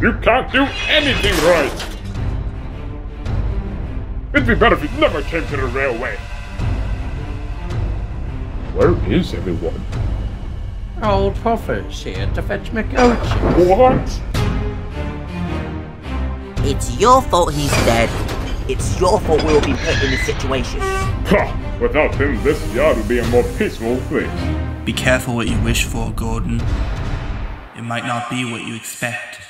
You can't do anything right! It'd be better if you never came to the railway! Where is everyone? Old Puffer's here to fetch my coach. What? It's your fault he's dead. It's your fault we'll be put in this situation. Ha! Without him, this yard would be a more peaceful place. Be careful what you wish for, Gordon. It might not be what you expect.